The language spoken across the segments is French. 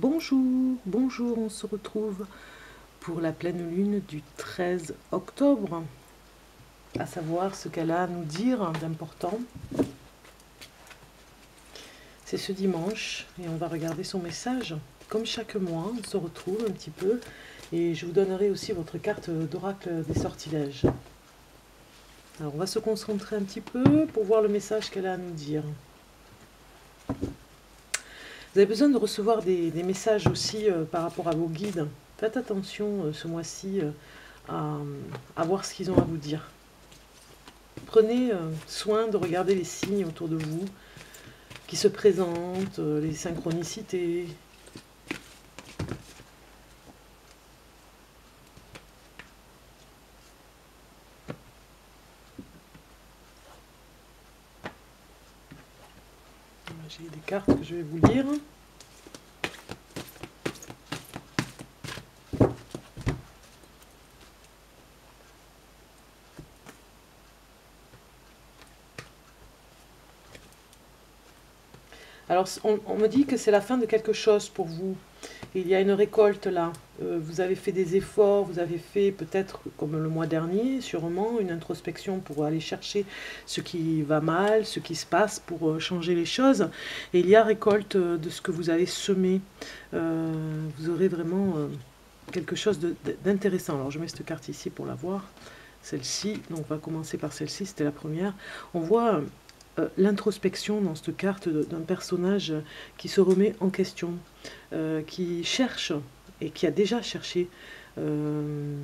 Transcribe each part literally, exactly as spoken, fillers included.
Bonjour, bonjour, on se retrouve pour la pleine lune du treize octobre, à savoir ce qu'elle a à nous dire d'important. C'est ce dimanche et on va regarder son message. Comme chaque mois, on se retrouve un petit peu et je vous donnerai aussi votre carte d'oracle des sortilèges. Alors on va se concentrer un petit peu pour voir le message qu'elle a à nous dire. Vous avez besoin de recevoir des, des messages aussi euh, par rapport à vos guides. Faites attention euh, ce mois-ci euh, à, à voir ce qu'ils ont à vous dire. Prenez euh, soin de regarder les signes autour de vous qui se présentent, euh, les synchronicités. J'ai des cartes que je vais vous lire. Alors, on, on me dit que c'est la fin de quelque chose pour vous. Il y a une récolte là. Euh, vous avez fait des efforts, vous avez fait peut-être, comme le mois dernier, sûrement, une introspection pour aller chercher ce qui va mal, ce qui se passe pour euh, changer les choses. Et il y a récolte euh, de ce que vous avez semé. Euh, vous aurez vraiment euh, quelque chose d'intéressant. Alors, je mets cette carte ici pour la voir. Celle-ci, donc on va commencer par celle-ci, c'était la première. On voit... Euh, Euh, l'introspection dans cette carte d'un personnage qui se remet en question, euh, qui cherche et qui a déjà cherché euh,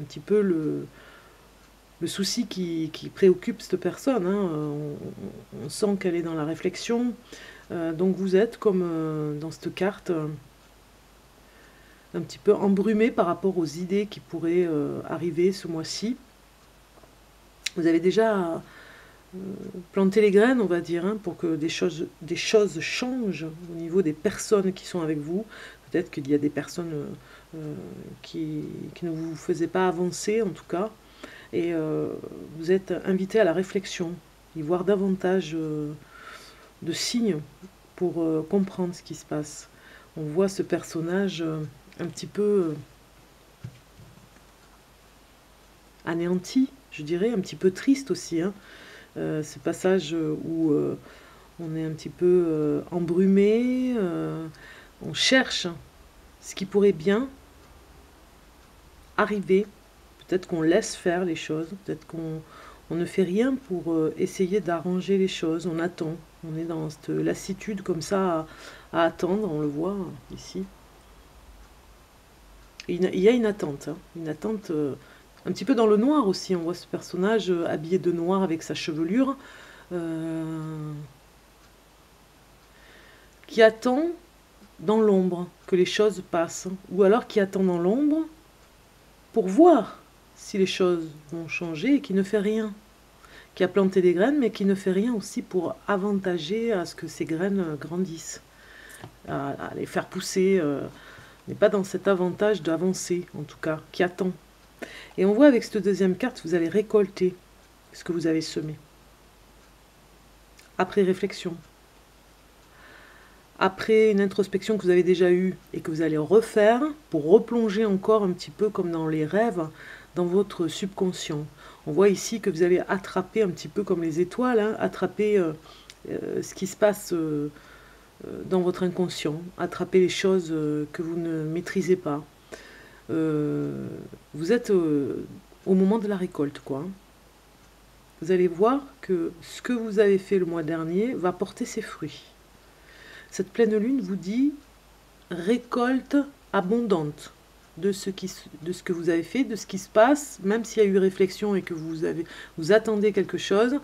un petit peu le, le souci qui, qui préoccupe cette personne. Hein. On, on sent qu'elle est dans la réflexion. Euh, donc vous êtes comme euh, dans cette carte euh, un petit peu embrumé par rapport aux idées qui pourraient euh, arriver ce mois-ci. Vous avez déjà... Euh, planter les graines, on va dire, hein, pour que des choses, des choses changent au niveau des personnes qui sont avec vous. Peut-être qu'il y a des personnes euh, euh, qui, qui ne vous faisaient pas avancer, en tout cas. Et euh, vous êtes invité à la réflexion, y voir davantage euh, de signes pour euh, comprendre ce qui se passe. On voit ce personnage euh, un petit peu euh, anéanti, je dirais, un petit peu triste aussi, hein. Euh, ce passage où euh, on est un petit peu euh, embrumé, euh, on cherche ce qui pourrait bien arriver. Peut-être qu'on laisse faire les choses, peut-être qu'on on ne fait rien pour euh, essayer d'arranger les choses, on attend. On est dans cette lassitude comme ça à, à attendre, on le voit ici. Il y a une attente, hein, une attente... Euh, un petit peu dans le noir aussi, on voit ce personnage habillé de noir avec sa chevelure, euh, qui attend dans l'ombre que les choses passent, ou alors qui attend dans l'ombre pour voir si les choses vont changer et qui ne fait rien, qui a planté des graines mais qui ne fait rien aussi pour avantager à ce que ces graines grandissent, à, à les faire pousser, euh, n'est pas dans cet avantage d'avancer en tout cas, qui attend. Et on voit avec cette deuxième carte, vous allez récolter ce que vous avez semé. Après réflexion. Après une introspection que vous avez déjà eue et que vous allez refaire pour replonger encore un petit peu comme dans les rêves, dans votre subconscient. On voit ici que vous avez attrapé un petit peu comme les étoiles, hein, attrapé euh, euh, ce qui se passe euh, dans votre inconscient, attraper les choses euh, que vous ne maîtrisez pas. Euh, vous êtes euh, au moment de la récolte, quoi. Vous allez voir que ce que vous avez fait le mois dernier va porter ses fruits. Cette pleine lune vous dit récolte abondante de ce, qui, de ce que vous avez fait, de ce qui se passe, même s'il y a eu réflexion et que vous, avez, vous attendez quelque chose,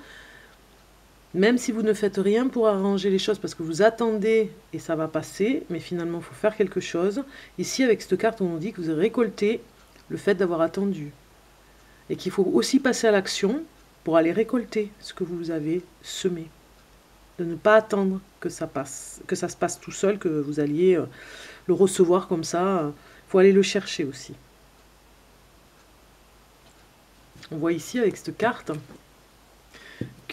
même si vous ne faites rien pour arranger les choses, parce que vous attendez et ça va passer, mais finalement il faut faire quelque chose. Ici, avec cette carte, on nous dit que vous récoltez le fait d'avoir attendu. Et qu'il faut aussi passer à l'action pour aller récolter ce que vous avez semé. De ne pas attendre que ça passe, que ça se passe tout seul, que vous alliez le recevoir comme ça. Il faut aller le chercher aussi. On voit ici, avec cette carte...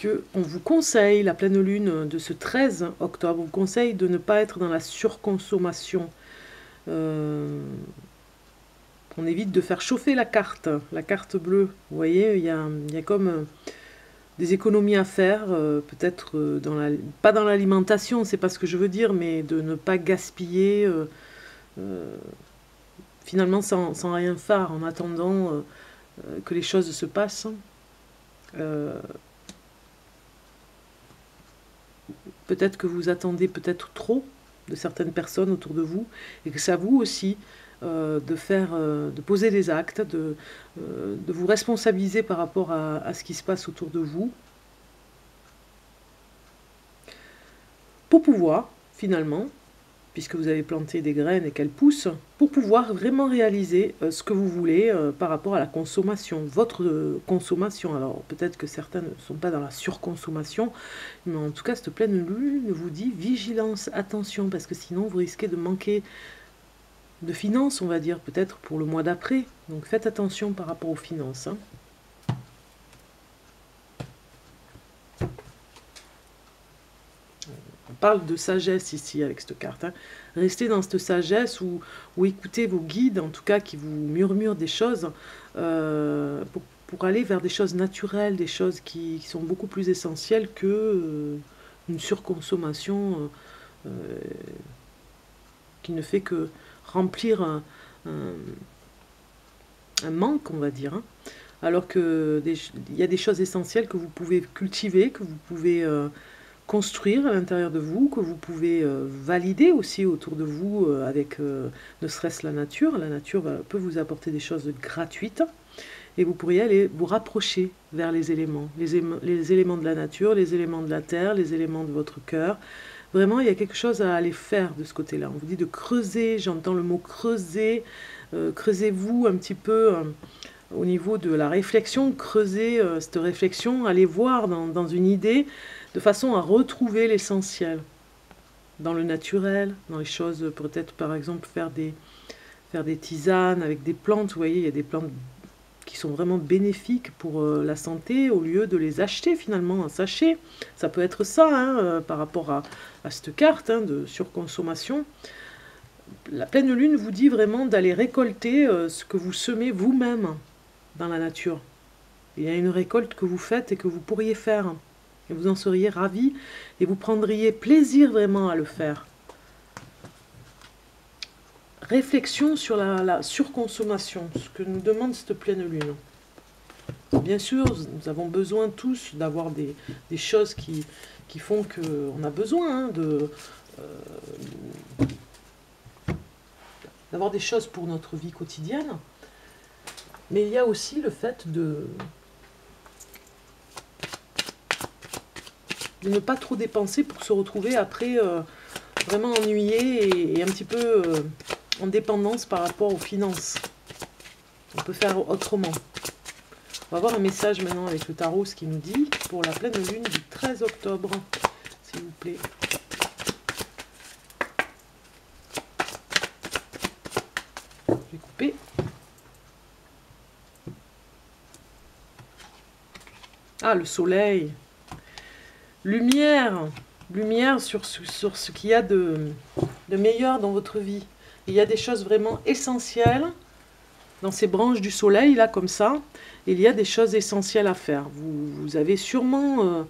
que on vous conseille, la pleine lune de ce treize octobre, on vous conseille de ne pas être dans la surconsommation. Euh, on évite de faire chauffer la carte, la carte bleue. Vous voyez, il y a, y a comme euh, des économies à faire, euh, peut-être euh, dans la, pas dans l'alimentation, c'est pas ce que je veux dire, mais de ne pas gaspiller euh, euh, finalement sans, sans rien faire, en attendant euh, euh, que les choses se passent. Euh, peut-être que vous attendez peut-être trop de certaines personnes autour de vous, et que c'est à vous aussi euh, de faire, euh, de poser des actes, de, euh, de vous responsabiliser par rapport à, à ce qui se passe autour de vous, pour pouvoir finalement, puisque vous avez planté des graines et qu'elles poussent, pour pouvoir vraiment réaliser euh, ce que vous voulez euh, par rapport à la consommation, votre euh, consommation. Alors peut-être que certains ne sont pas dans la surconsommation, mais en tout cas cette pleine lune vous dit vigilance, attention, parce que sinon vous risquez de manquer de finances, on va dire, peut-être pour le mois d'après. Donc faites attention par rapport aux finances, hein. Parle de sagesse ici avec cette carte, hein. Restez dans cette sagesse, ou, ou écoutez vos guides, en tout cas, qui vous murmurent des choses euh, pour, pour aller vers des choses naturelles, des choses qui, qui sont beaucoup plus essentielles que euh, une surconsommation euh, euh, qui ne fait que remplir un, un, un manque, on va dire, hein. Alors que des, il y a des choses essentielles que vous pouvez cultiver, que vous pouvez euh, construire à l'intérieur de vous, que vous pouvez euh, valider aussi autour de vous, euh, avec euh, ne serait-ce la nature. La nature va, peut vous apporter des choses gratuites, et vous pourriez aller vous rapprocher vers les éléments, les, les éléments de la nature, les éléments de la terre, les éléments de votre cœur. Vraiment, il y a quelque chose à aller faire de ce côté-là. On vous dit de creuser, j'entends le mot creuser, euh, creusez-vous un petit peu... Euh, au niveau de la réflexion, creuser euh, cette réflexion, aller voir dans, dans une idée, de façon à retrouver l'essentiel, dans le naturel, dans les choses, peut-être par exemple faire des, faire des tisanes avec des plantes. Vous voyez, il y a des plantes qui sont vraiment bénéfiques pour euh, la santé, au lieu de les acheter finalement en sachet. Ça peut être ça, hein, euh, par rapport à, à cette carte, hein, de surconsommation. La pleine lune vous dit vraiment d'aller récolter euh, ce que vous semez vous-même dans la nature. Il y a une récolte que vous faites et que vous pourriez faire, et vous en seriez ravi, et vous prendriez plaisir vraiment à le faire. Réflexion sur la, la surconsommation, ce que nous demande cette pleine lune. Bien sûr, nous avons besoin tous d'avoir des, des choses qui, qui font qu'on a besoin, hein, de... Euh, d'avoir des choses pour notre vie quotidienne. Mais il y a aussi le fait de, de ne pas trop dépenser pour se retrouver après euh, vraiment ennuyé et, et un petit peu euh, en dépendance par rapport aux finances. On peut faire autrement. On va voir un message maintenant avec le tarot, ce qu'il nous dit pour la pleine lune du treize octobre, s'il vous plaît. Je vais couper. Ah, le soleil, lumière, lumière sur ce, sur ce qu'il y a de, de meilleur dans votre vie. Il y a des choses vraiment essentielles dans ces branches du soleil, là, comme ça. Il y a des choses essentielles à faire. Vous, vous avez sûrement euh,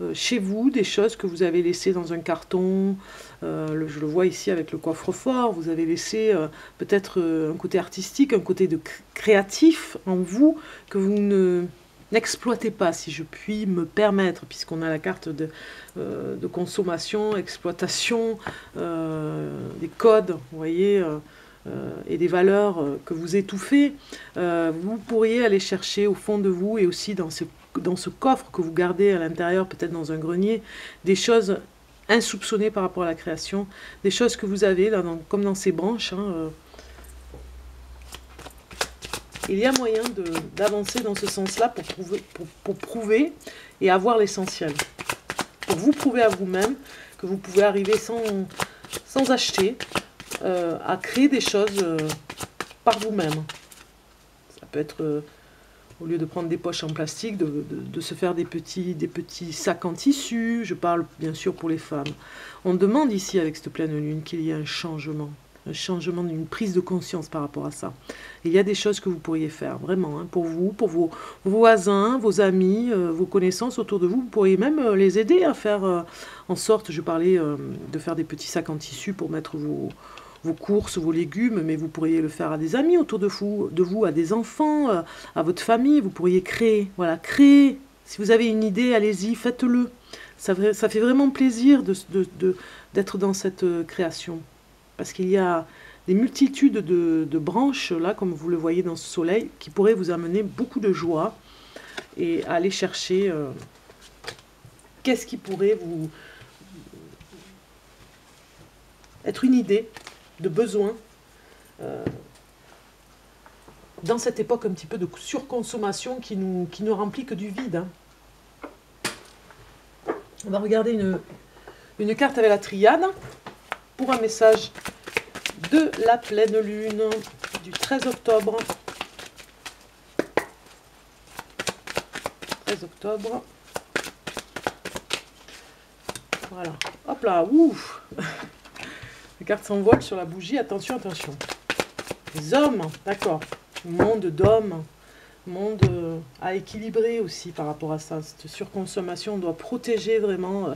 euh, chez vous des choses que vous avez laissées dans un carton. Euh, le, je le vois ici avec le coffre-fort. Vous avez laissé euh, peut-être euh, un côté artistique, un côté de créatif en vous que vous ne... n'exploitez pas, si je puis me permettre, puisqu'on a la carte de, euh, de consommation, exploitation, euh, des codes, vous voyez, euh, euh, et des valeurs euh, que vous étouffez. Euh, vous pourriez aller chercher au fond de vous, et aussi dans ce, dans ce coffre que vous gardez à l'intérieur, peut-être dans un grenier, des choses insoupçonnées par rapport à la création, des choses que vous avez, là, dans, comme dans ces branches, hein, euh, il y a moyen d'avancer dans ce sens-là pour prouver, pour, pour prouver et avoir l'essentiel. Pour vous prouver à vous-même que vous pouvez arriver sans, sans acheter, euh, à créer des choses euh, par vous-même. Ça peut être euh, au lieu de prendre des poches en plastique, de, de, de se faire des petits, des petits sacs en tissu. Je parle bien sûr pour les femmes. On demande ici, avec cette pleine lune, qu'il y ait un changement, un changement, une prise de conscience par rapport à ça. Et il y a des choses que vous pourriez faire, vraiment, hein, pour vous, pour vos voisins, vos amis, euh, vos connaissances autour de vous. Vous pourriez même euh, les aider à faire euh, en sorte, je parlais euh, de faire des petits sacs en tissu pour mettre vos... vos courses, vos légumes, mais vous pourriez le faire à des amis autour de vous, de vous, à des enfants, à votre famille. Vous pourriez créer, voilà, créer. Si vous avez une idée, allez-y, faites-le. Ça, ça fait vraiment plaisir de, de, de, d'être dans cette création. Parce qu'il y a des multitudes de, de branches, là, comme vous le voyez dans ce soleil, qui pourraient vous amener beaucoup de joie et aller chercher euh, qu'est-ce qui pourrait vous être une idée de besoin, euh, dans cette époque un petit peu de surconsommation qui nous, qui nous remplit que du vide. Hein. On va regarder une, une carte avec la triade pour un message de la pleine lune du treize octobre. treize octobre. Voilà. Hop là, ouf. Les cartes s'envolent sur la bougie. Attention, attention. Les hommes, d'accord. Monde d'hommes. Monde à équilibrer aussi par rapport à ça. Cette surconsommation, on doit protéger vraiment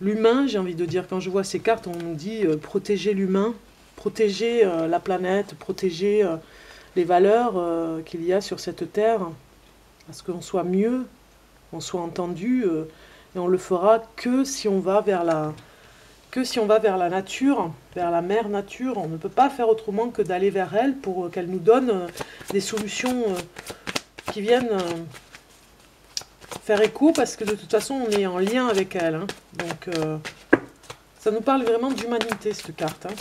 l'humain. J'ai envie de dire, quand je vois ces cartes, on nous dit euh, protéger l'humain, protéger euh, la planète, protéger euh, les valeurs euh, qu'il y a sur cette terre. Parce qu'on soit mieux, on soit entendu. Euh, et on le fera que si on va vers la... que si on va vers la nature, vers la mère nature, on ne peut pas faire autrement que d'aller vers elle pour qu'elle nous donne des solutions qui viennent faire écho, parce que de toute façon, on est en lien avec elle. Hein. Donc, euh, ça nous parle vraiment d'humanité, cette carte. Hein.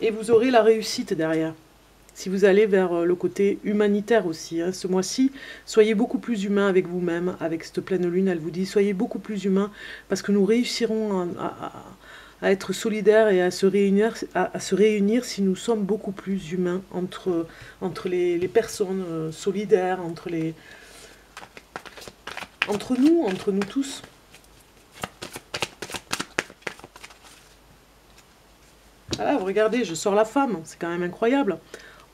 Et vous aurez la réussite derrière, si vous allez vers le côté humanitaire aussi. Hein, ce mois-ci, soyez beaucoup plus humain avec vous-même, avec cette pleine lune, elle vous dit, soyez beaucoup plus humain, parce que nous réussirons à, à, à être solidaires et à se, réunir, à, à se réunir si nous sommes beaucoup plus humains entre, entre les, les personnes euh, solidaires, entre, les, entre nous, entre nous tous. Voilà, vous regardez, je sors la femme, c'est quand même incroyable.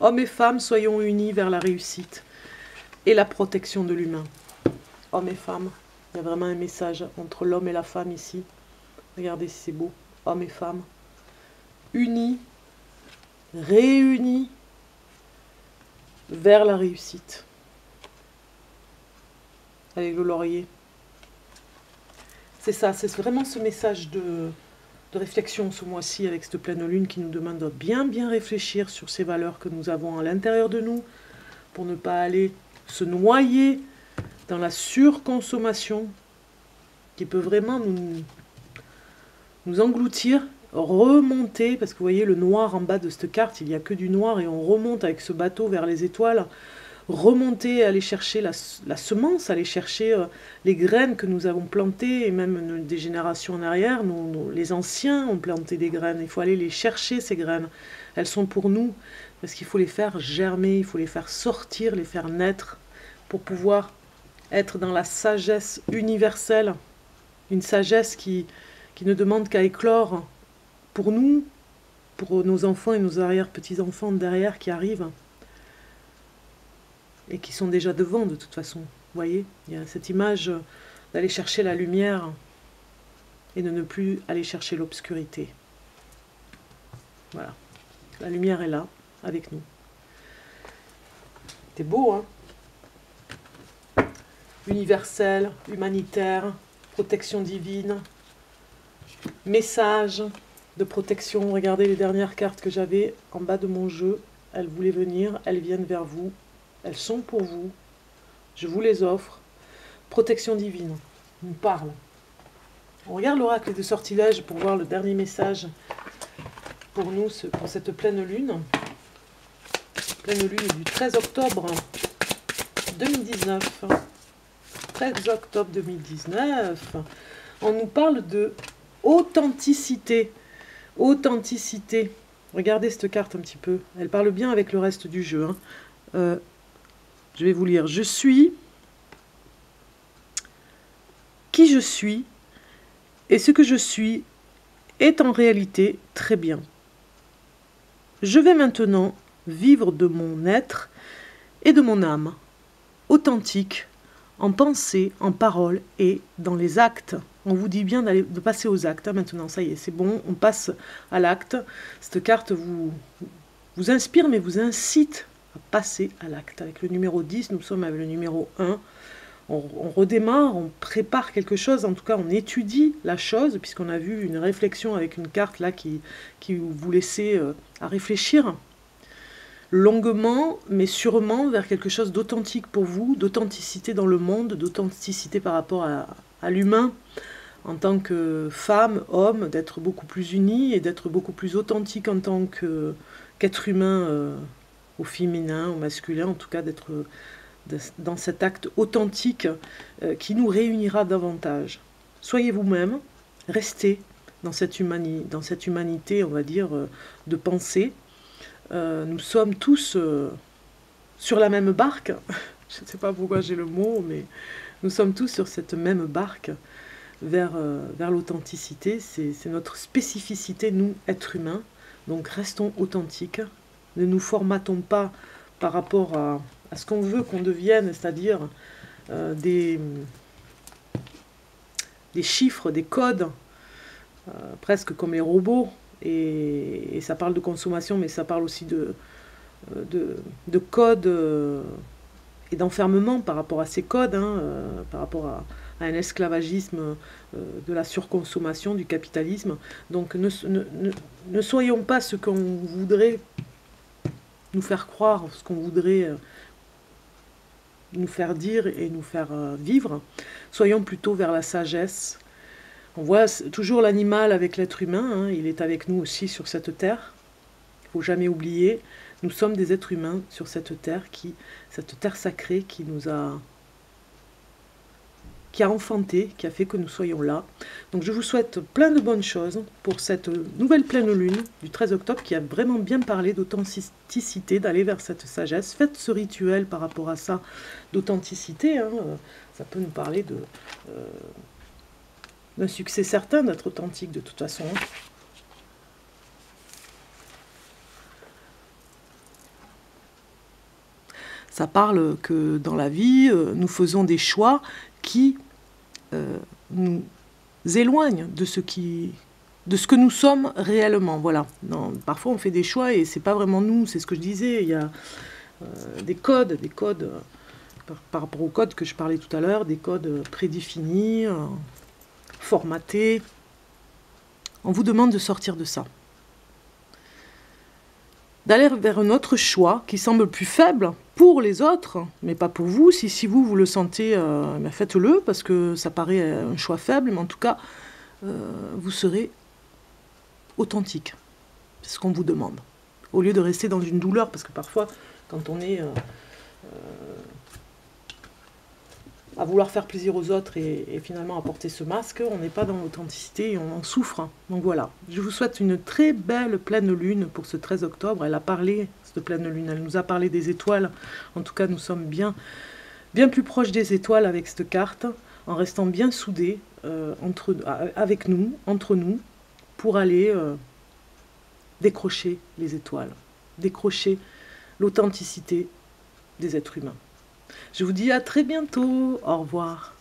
Hommes et femmes, soyons unis vers la réussite et la protection de l'humain. Hommes et femmes, il y a vraiment un message entre l'homme et la femme ici. Regardez si c'est beau. Hommes et femmes, unis, réunis vers la réussite. Allez, le laurier. C'est ça, c'est vraiment ce message de... de réflexion ce mois-ci avec cette pleine lune qui nous demande de bien bien réfléchir sur ces valeurs que nous avons à l'intérieur de nous pour ne pas aller se noyer dans la surconsommation qui peut vraiment nous, nous engloutir, remonter, parce que vous voyez le noir en bas de cette carte, il n'y a que du noir et on remonte avec ce bateau vers les étoiles, remonter, aller chercher la, la semence, aller chercher euh, les graines que nous avons plantées, et même nous, des générations en arrière, nous, nous, les anciens ont planté des graines, il faut aller les chercher ces graines, elles sont pour nous, parce qu'il faut les faire germer, il faut les faire sortir, les faire naître, pour pouvoir être dans la sagesse universelle, une sagesse qui, qui ne demande qu'à éclore pour nous, pour nos enfants et nos arrière-petits-enfants derrière qui arrivent, et qui sont déjà devant de toute façon. Vous voyez, il y a cette image d'aller chercher la lumière et de ne plus aller chercher l'obscurité. Voilà, la lumière est là, avec nous. C'est beau, hein? Universel, humanitaire, protection divine, message de protection. Regardez les dernières cartes que j'avais en bas de mon jeu. Elles voulaient venir, elles viennent vers vous. Elles sont pour vous, je vous les offre. Protection divine, on parle. On regarde l'oracle de sortilège pour voir le dernier message pour nous, pour cette pleine lune. Pleine lune du treize octobre deux mille dix-neuf. treize octobre deux mille dix-neuf. On nous parle de authenticité. Authenticité. Regardez cette carte un petit peu. Elle parle bien avec le reste du jeu, hein. Euh, je vais vous lire. Je suis qui je suis et ce que je suis est en réalité très bien. Je vais maintenant vivre de mon être et de mon âme, authentique, en pensée, en parole et dans les actes. On vous dit bien d'aller de passer aux actes. Hein, maintenant, ça y est, c'est bon, on passe à l'acte. Cette carte vous, vous inspire, mais vous incite à passer à l'acte. Avec le numéro dix, nous sommes avec le numéro un. On, on redémarre, on prépare quelque chose, en tout cas on étudie la chose, puisqu'on a vu une réflexion avec une carte là qui, qui vous laissait euh, à réfléchir longuement, mais sûrement vers quelque chose d'authentique pour vous, d'authenticité dans le monde, d'authenticité par rapport à, à l'humain, en tant que femme, homme, d'être beaucoup plus unie et d'être beaucoup plus authentique en tant que, qu'être humain, euh, au féminin, au masculin, en tout cas d'être... Euh, dans cet acte authentique euh, qui nous réunira davantage. Soyez vous-même, restez dans cette, humani dans cette humanité, on va dire, euh, de pensée. Euh, nous sommes tous euh, sur la même barque. Je ne sais pas pourquoi j'ai le mot, mais nous sommes tous sur cette même barque vers, euh, vers l'authenticité. C'est notre spécificité, nous, êtres humains. Donc restons authentiques. Ne nous formatons pas par rapport à... à ce qu'on veut qu'on devienne, c'est-à-dire euh, des, des chiffres, des codes, euh, presque comme les robots, et, et ça parle de consommation, mais ça parle aussi de, de, de codes euh, et d'enfermement par rapport à ces codes, hein, euh, par rapport à, à un esclavagisme, euh, de la surconsommation, du capitalisme. Donc ne, ne, ne, ne soyons pas ce qu'on voudrait nous faire croire, ce qu'on voudrait... Euh, nous faire dire et nous faire vivre. Soyons plutôt vers la sagesse. On voit toujours l'animal avec l'être humain, hein, il est avec nous aussi sur cette terre. Il ne faut jamais oublier, nous sommes des êtres humains sur cette terre, qui, cette terre sacrée qui nous a, qui a enfanté, qui a fait que nous soyons là. Donc je vous souhaite plein de bonnes choses pour cette nouvelle pleine lune du treize octobre qui a vraiment bien parlé d'authenticité, d'aller vers cette sagesse. Faites ce rituel par rapport à ça d'authenticité. Hein. Ça peut nous parler de euh, d'un succès certain, d'être authentique de toute façon. Ça parle que dans la vie, nous faisons des choix qui euh, nous éloigne de ce, qui, de ce que nous sommes réellement. Voilà. Non, parfois, on fait des choix et c'est pas vraiment nous, c'est ce que je disais. Il y a euh, des codes, des codes euh, par, par rapport aux codes que je parlais tout à l'heure, des codes prédéfinis, euh, formatés. On vous demande de sortir de ça. D'aller vers un autre choix qui semble plus faible pour les autres, mais pas pour vous. Si, si vous, vous le sentez, euh, ben faites-le, parce que ça paraît un choix faible, mais en tout cas, euh, vous serez authentique. C'est ce qu'on vous demande. Au lieu de rester dans une douleur, parce que parfois, quand on est euh, euh, à vouloir faire plaisir aux autres et, et finalement à porter ce masque, on n'est pas dans l'authenticité et on en souffre. Donc voilà, je vous souhaite une très belle pleine lune pour ce treize octobre. Elle a parlé... de pleine lune, elle nous a parlé des étoiles. En tout cas, nous sommes bien, bien plus proches des étoiles avec cette carte, en restant bien soudés euh, entre, avec nous, entre nous, pour aller euh, décrocher les étoiles, décrocher l'authenticité des êtres humains. Je vous dis à très bientôt, au revoir.